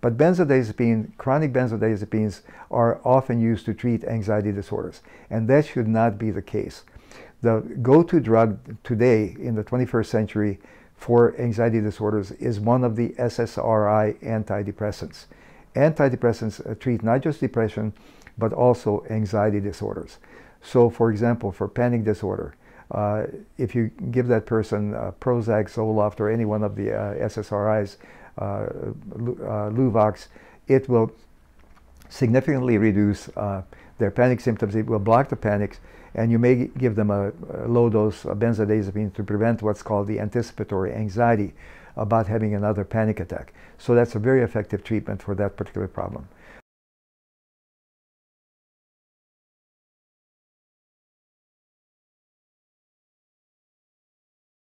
But benzodiazepine, chronic benzodiazepines are often used to treat anxiety disorders, and that should not be the case. The go-to drug today in the 21st century for anxiety disorders is one of the SSRI antidepressants. Antidepressants treat not just depression, but also anxiety disorders. So, for example, for panic disorder, if you give that person Prozac, Zoloft, or any one of the SSRIs, Luvox, it will significantly reduce their panic symptoms. It will block the panics, and you may give them a low dose of benzodiazepine to prevent what's called the anticipatory anxiety about having another panic attack. So that's a very effective treatment for that particular problem.